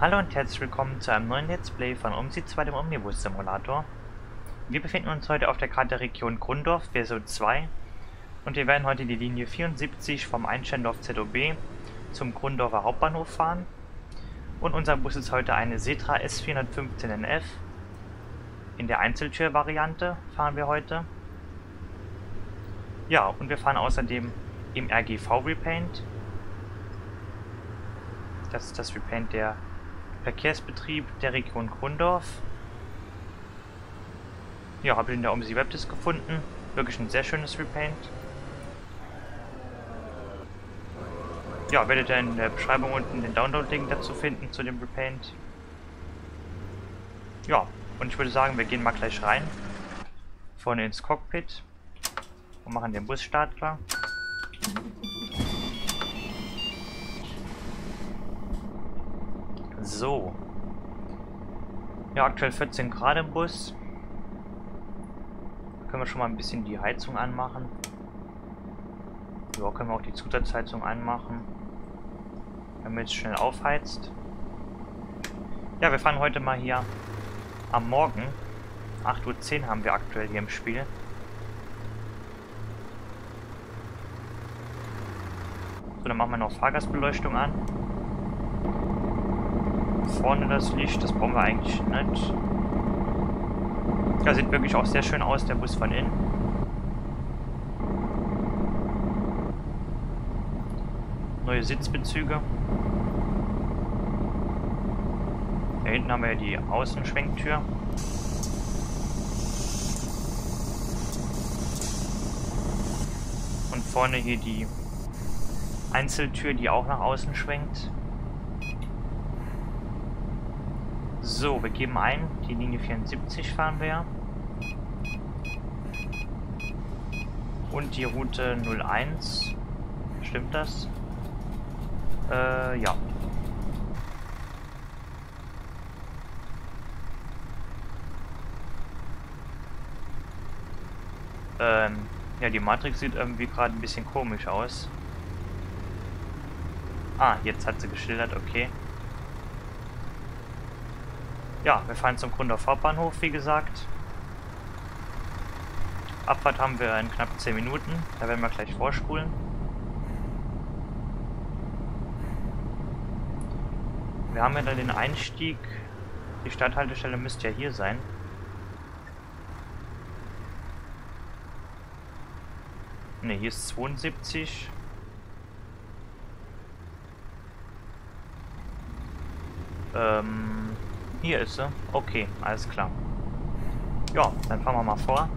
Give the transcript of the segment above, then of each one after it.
Hallo und herzlich willkommen zu einem neuen Let's Play von OMSI 2, dem Omnibus Simulator. Wir befinden uns heute auf der Karte Region Grundorf, Version 2. Und wir werden heute die Linie 74 vom Einsteindorf ZOB zum Grundorfer Hauptbahnhof fahren. Und unser Bus ist heute eine Setra S415NF. In der Einzeltür-Variante fahren wir heute. Ja, und wir fahren außerdem im RGV-Repaint. Das ist das Repaint der Verkehrsbetrieb der Region Grundorf. Ja, habe ich in der OMSI Webdisk gefunden. Wirklich ein sehr schönes Repaint. Ja, werdet ihr in der Beschreibung unten den Download-Link dazu finden, zu dem Repaint. Ja, und ich würde sagen, wir gehen mal gleich rein. Vorne ins Cockpit. Und machen den Busstart klar. So. Ja, aktuell 14 Grad im Bus. Da können wir schon mal ein bisschen die Heizung anmachen. Ja, können wir auch die Zusatzheizung anmachen, damit es schnell aufheizt. Ja, wir fahren heute mal hier am Morgen. 8:10 Uhr haben wir aktuell hier im Spiel. So, dann machen wir noch Fahrgastbeleuchtung an. Vorne das Licht, das brauchen wir eigentlich nicht. Ja, sieht wirklich auch sehr schön aus, der Bus von innen. Neue Sitzbezüge. Da hinten haben wir ja die Außenschwenktür. Und vorne hier die Einzeltür, die auch nach außen schwenkt. So, wir geben ein, die Linie 74 fahren wir. Und die Route 01. Stimmt das? Ja. Ja, die Matrix sieht irgendwie gerade ein bisschen komisch aus. Ah, jetzt hat sie geschildert, okay. Ja, wir fahren zum Grundorfer Hauptbahnhof, wie gesagt. Abfahrt haben wir in knapp 10 Minuten. Da werden wir gleich vorspulen. Wir haben ja dann den Einstieg. Die Starthaltestelle müsste ja hier sein. Ne, hier ist 72. Hier ist sie. Okay, alles klar. Ja, dann fahren wir mal vor.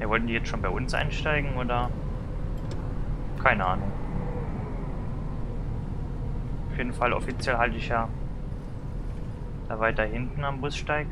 Ja, wollten die jetzt schon bei uns einsteigen oder? Keine Ahnung. Auf jeden Fall offiziell halte ich ja da weiter hinten am Bussteig.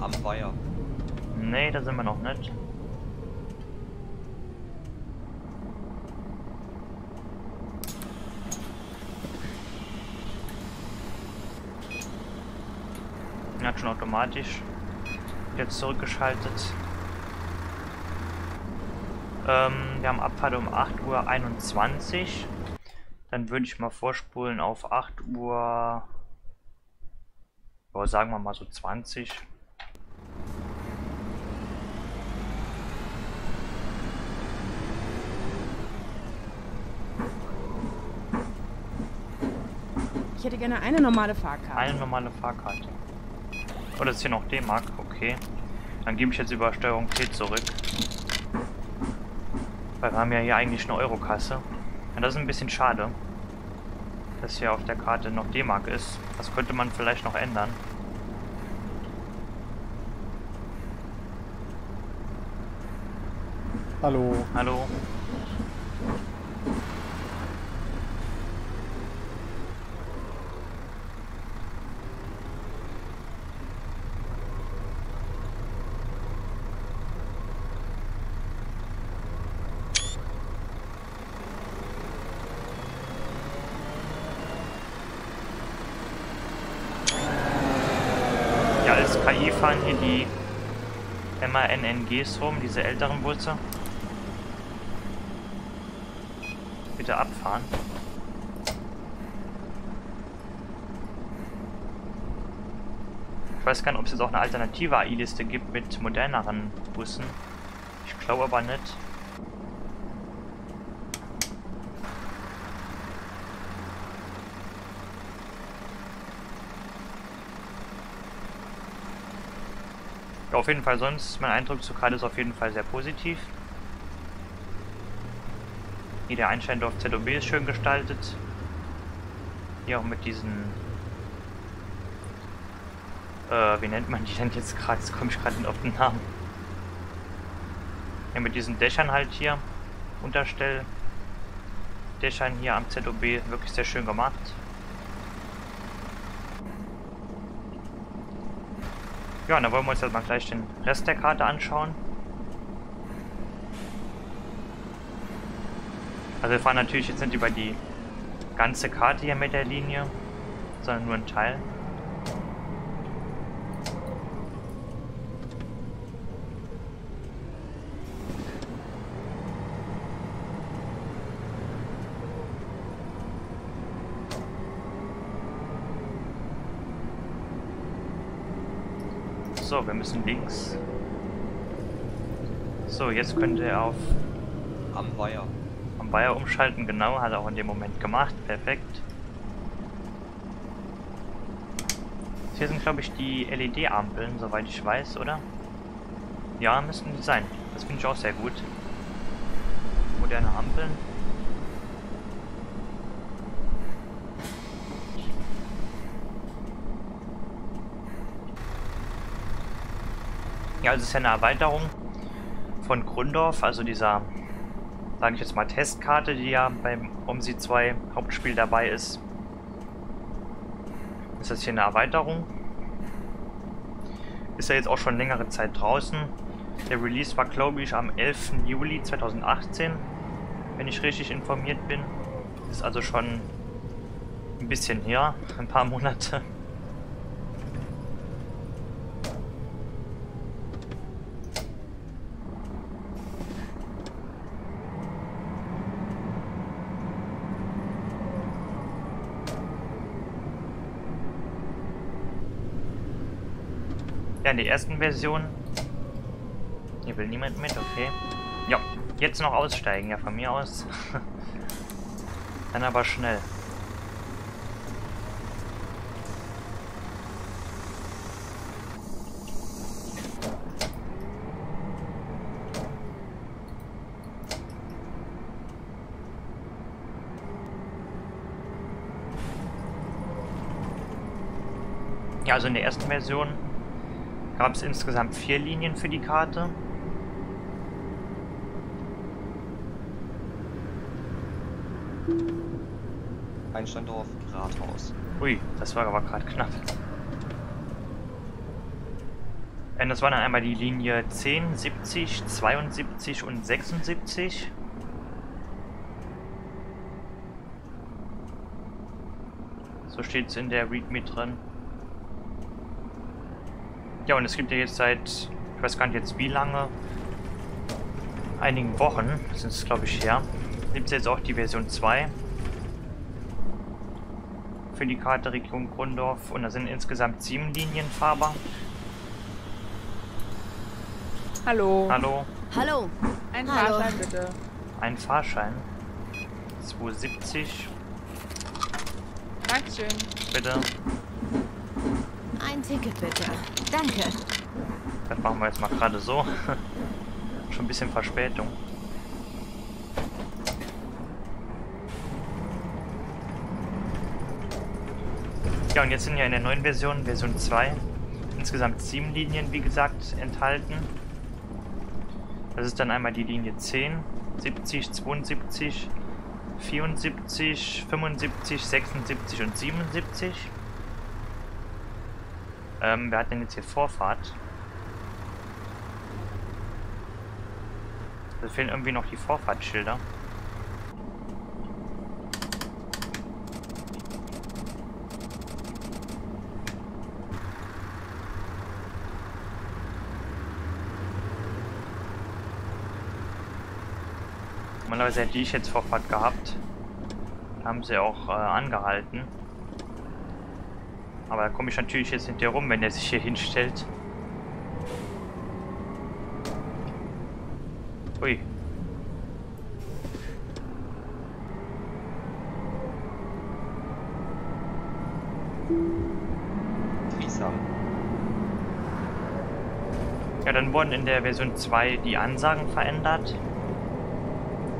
Am Weiher. Nee, da sind wir noch nicht. Hat schon automatisch jetzt zurückgeschaltet. Wir haben Abfahrt um 8:21 Uhr. Dann würde ich mal vorspulen auf 8 Uhr, sagen wir mal so 20. Ich hätte gerne eine normale Fahrkarte. Eine normale Fahrkarte. Oh, das ist hier noch D-Mark. Okay. Dann gebe ich jetzt über Steuerung T zurück. Weil wir haben ja hier eigentlich eine Eurokasse. Und das ist ein bisschen schade, dass hier auf der Karte noch D-Mark ist. Das könnte man vielleicht noch ändern. Hallo. Hallo. KI fahren hier die MANNGs rum, diese älteren Busse. Bitte abfahren. Ich weiß gar nicht, ob es jetzt auch eine alternative AI-Liste gibt mit moderneren Bussen. Ich glaube aber nicht. Ja, auf jeden Fall, sonst ist mein Eindruck zu gerade ist auf jeden Fall sehr positiv. Hier der Einsteindorf ZOB ist schön gestaltet. Hier auch mit diesen... wie nennt man die denn jetzt gerade? Jetzt komme ich gerade nicht auf den Namen. Ja, mit diesen Dächern halt hier. Unterstelldächern hier am ZOB. Wirklich sehr schön gemacht. Ja, und dann wollen wir uns jetzt mal gleich den Rest der Karte anschauen. Also wir fahren natürlich jetzt nicht über die ganze Karte hier mit der Linie, sondern nur einen Teil. So, wir müssen links. So, jetzt könnt ihr auf am Weiher umschalten, genau, hat er auch in dem Moment gemacht, perfekt. Hier sind, glaube ich, die LED-Ampeln, soweit ich weiß, oder? Ja, müssten die sein. Das finde ich auch sehr gut. Moderne Ampeln. Ja, also es ist ja eine Erweiterung von Grundorf, also dieser, sage ich jetzt mal, Testkarte, die ja beim OMSI 2 Hauptspiel dabei ist. Ist das hier eine Erweiterung? Ist ja jetzt auch schon längere Zeit draußen. Der Release war, glaube ich, am 11. Juli 2018, wenn ich richtig informiert bin. Ist also schon ein bisschen her, ein paar Monate. Ja, in der ersten Version. Hier will niemand mit, okay. Ja, jetzt noch aussteigen, ja, von mir aus. Dann aber schnell. Ja, also in der ersten Version gab es insgesamt 4 Linien für die Karte. Einsteindorf, Rathaus. Ui, das war aber gerade knapp. Und das waren dann einmal die Linie 10, 70, 72 und 76. So steht es in der Readme drin. Ja, und es gibt ja jetzt seit, ich weiß gar nicht jetzt wie lange, einigen Wochen, sind es glaube ich her, gibt es jetzt auch die Version 2 für die Karte Region Grundorf und da sind insgesamt 7 Linien fahrbar. Hallo. Hallo. Hallo. Ein Fahrschein bitte. Ein Fahrschein. 270. Dankeschön. Bitte. Ein Ticket bitte. Danke. Das machen wir jetzt mal gerade so. Schon ein bisschen Verspätung. Ja, und jetzt sind ja in der neuen Version, Version 2, insgesamt 7 Linien, wie gesagt, enthalten. Das ist dann einmal die Linie 10, 70, 72, 74, 75, 76 und 77. Wer hat denn jetzt hier Vorfahrt? Da fehlen irgendwie noch die Vorfahrtsschilder. Normalerweise hätte ich jetzt Vorfahrt gehabt. Da haben sie auch angehalten. Aber da komme ich natürlich jetzt hinterher rum, wenn er sich hier hinstellt. Ui. Ja, dann wurden in der Version 2 die Ansagen verändert.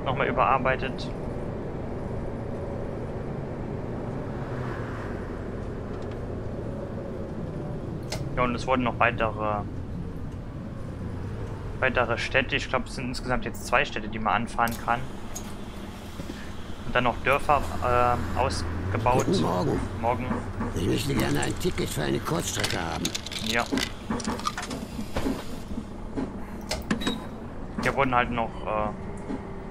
Nochmal überarbeitet. Ja, und es wurden noch weitere Städte, ich glaube es sind insgesamt jetzt 2 Städte, die man anfahren kann. Und dann noch Dörfer ausgebaut. Guten Morgen. Morgen. Ich möchte gerne ein Ticket für eine Kurzstrecke haben. Ja. Hier wurden halt noch,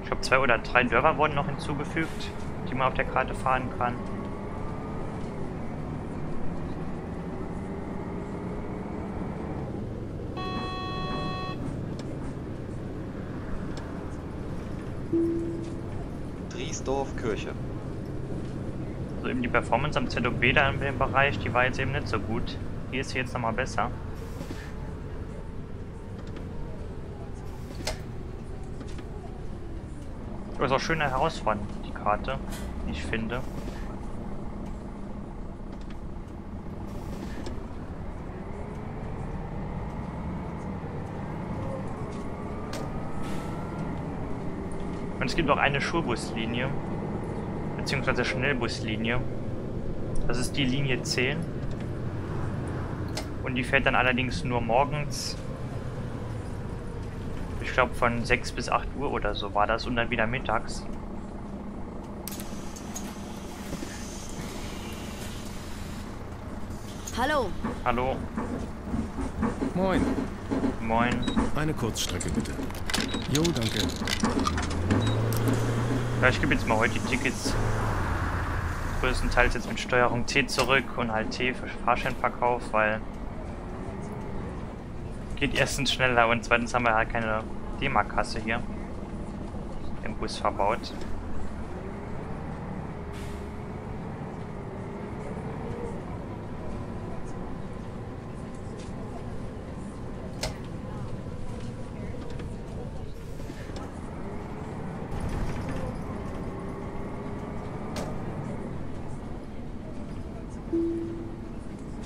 ich glaube 2 oder 3 Dörfer wurden noch hinzugefügt, die man auf der Karte fahren kann. Driesdorf-Kirche. Also eben die Performance am ZOB da in dem Bereich, die war jetzt eben nicht so gut. Hier ist sie jetzt nochmal besser. Das ist auch schön herausfordernd, die Karte, ich finde. Und es gibt auch eine Schulbuslinie, beziehungsweise Schnellbuslinie. Das ist die Linie 10. Und die fährt dann allerdings nur morgens. Ich glaube von 6 bis 8 Uhr oder so war das und dann wieder mittags. Hallo. Hallo. Moin. Moin. Eine Kurzstrecke bitte. Jo, danke. Ja, ich gebe jetzt mal heute die Tickets größtenteils jetzt mit Steuerung T zurück und halt T für Fahrscheinverkauf, weil geht erstens schneller und zweitens haben wir halt keine D-Mark-Kasse hier im Bus verbaut.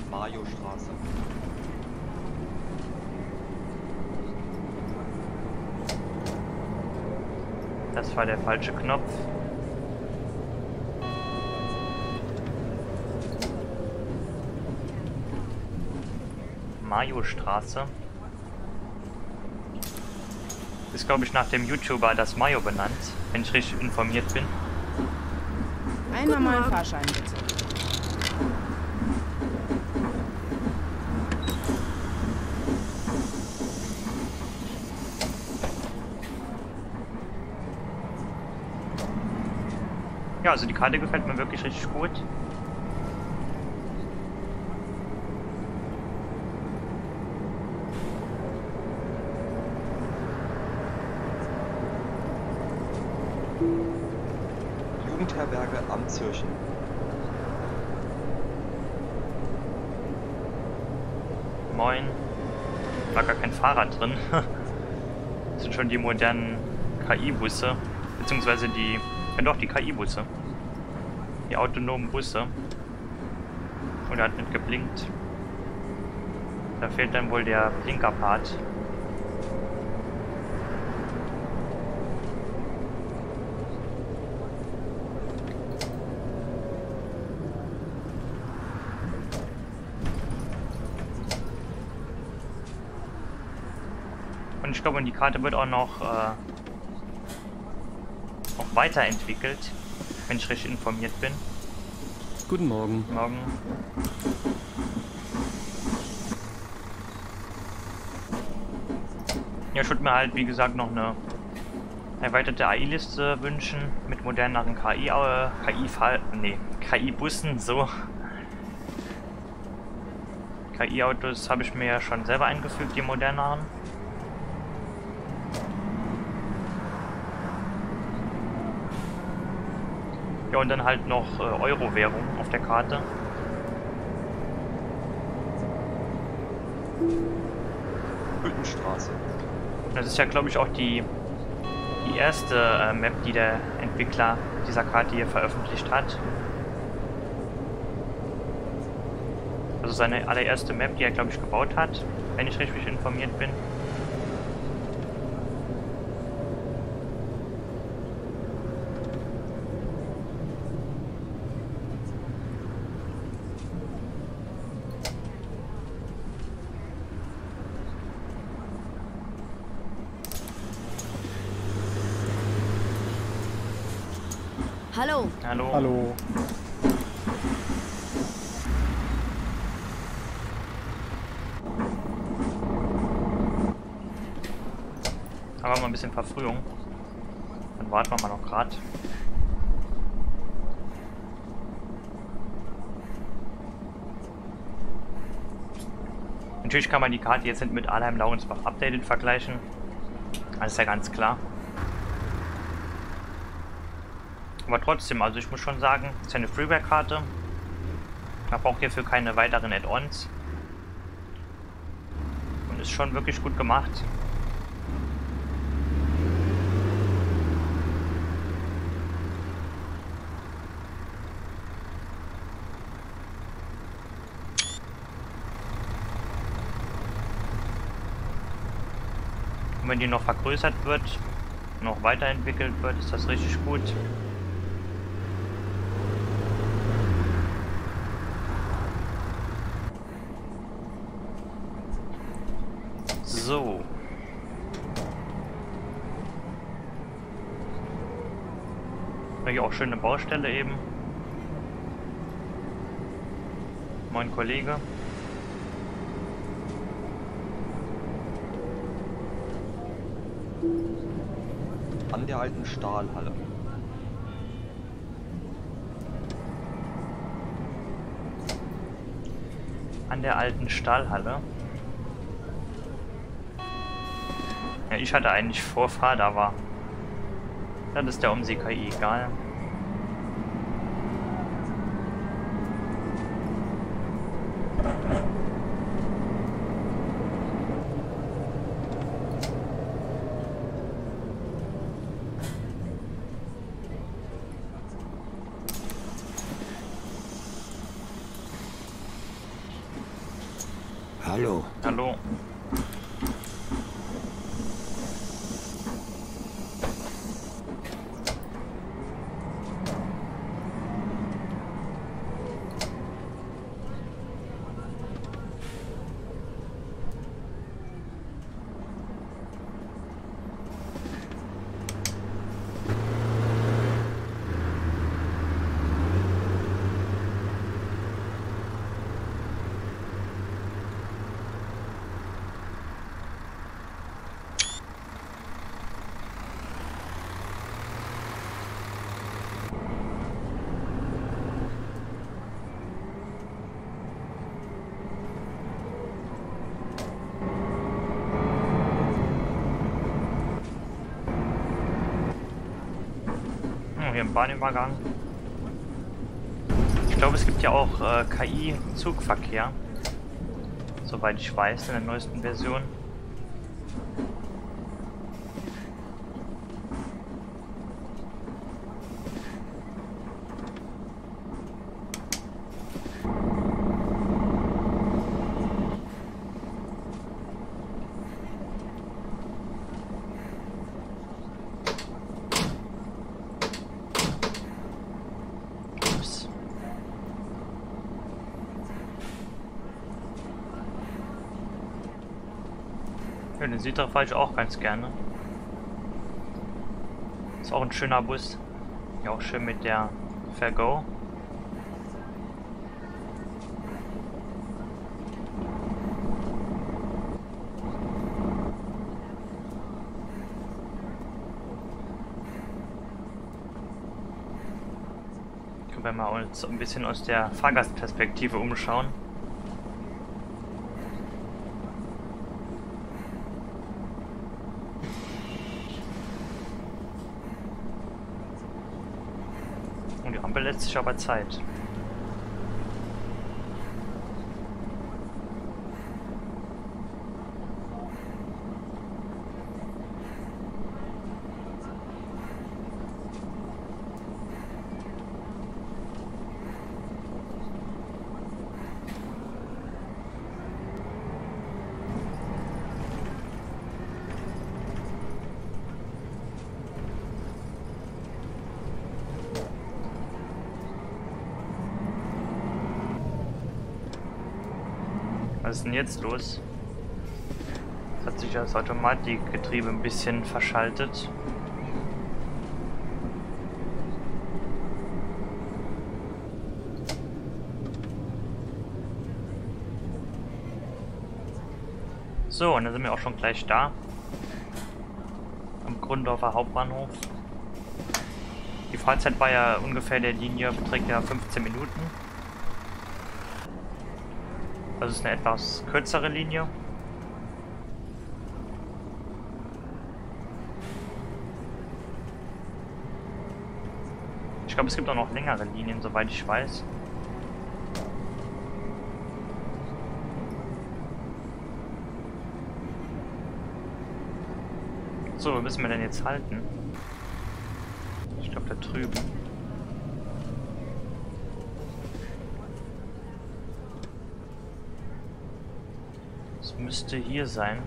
Mariostraße. Das war der falsche Knopf. Mayo-Straße. Ist, glaube ich, nach dem YouTuber das Mayo benannt, wenn ich richtig informiert bin. Einmal mal einen Fahrschein bitte. Ja, also die Karte gefällt mir wirklich richtig gut. Jugendherberge am Zürchen. Moin. War gar kein Fahrer drin. Das sind schon die modernen KI-Busse. Beziehungsweise die... Ja doch, die KI-Busse. Die autonomen Busse. Und er hat nicht geblinkt. Da fehlt dann wohl der Blinkerpart. Und ich glaube, die Karte wird auch noch... weiterentwickelt, wenn ich richtig informiert bin. Guten Morgen. Guten Morgen. Ja, ich würde mir halt, wie gesagt, noch eine erweiterte AI-Liste wünschen mit moderneren KI-Bussen, so. KI-Autos habe ich mir ja schon selber eingefügt, die moderneren. Ja, und dann halt noch Euro-Währung auf der Karte. Hüttenstraße. Das ist ja, glaube ich, auch die erste Map, die der Entwickler dieser Karte hier veröffentlicht hat. Also seine allererste Map, die er, glaube ich, gebaut hat, wenn ich richtig informiert bin. Hallo. Hallo. Hallo. Haben wir mal ein bisschen Verfrühung. Dann warten wir mal noch gerade. Natürlich kann man die Karte jetzt nicht mit Alheim-Laurensbach-Updated vergleichen. Das ist ja ganz klar. Aber trotzdem, also ich muss schon sagen, es ist ja eine Freeware-Karte. Man braucht hierfür keine weiteren Add-ons. Und ist schon wirklich gut gemacht. Und wenn die noch vergrößert wird, noch weiterentwickelt wird, ist das richtig gut. So. Hier auch schöne Baustelle eben. Mein Kollege. An der alten Stahlhalle. An der alten Stahlhalle. Ja, ich hatte eigentlich Vorfahrt, aber das ist der OMSI KI egal. Hallo. Hallo. Hier im Bahnübergang. Ich glaube, es gibt ja auch KI-Zugverkehr. Soweit ich weiß, in der neuesten Version. Den sieht er falsch auch ganz gerne. Ist auch ein schöner Bus. Ja, auch schön mit der Fairgo. Können wir mal uns ein bisschen aus der Fahrgastperspektive umschauen. die Rampe lässt sich aber Zeit. Was ist denn jetzt los? Jetzt hat sich das Automatikgetriebe ein bisschen verschaltet. So, und dann sind wir auch schon gleich da. Am Grundorfer Hauptbahnhof. Die Fahrzeit war ja ungefähr der Linie, beträgt ja 15 Minuten. Das ist eine etwas kürzere Linie. Ich glaube, es gibt auch noch längere Linien, soweit ich weiß. So, wo müssen wir denn jetzt halten? Ich glaube, da drüben. Müsste hier sein.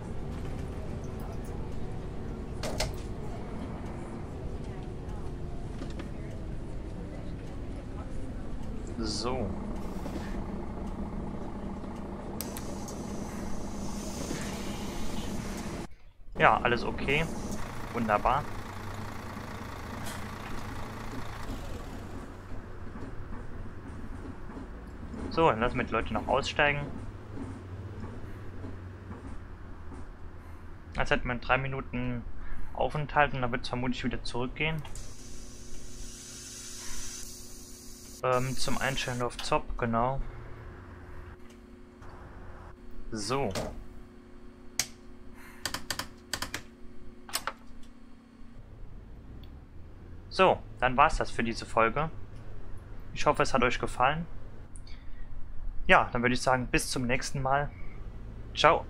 So. Ja, alles okay. Wunderbar. So, dann lassen wir die Leute noch aussteigen. Jetzt hätten wir 3 Minuten Aufenthalt und dann wird es vermutlich wieder zurückgehen. Zum Einsteindorf ZOB, genau. So. So, dann war es das für diese Folge. Ich hoffe, es hat euch gefallen. Ja, dann würde ich sagen, bis zum nächsten Mal. Ciao.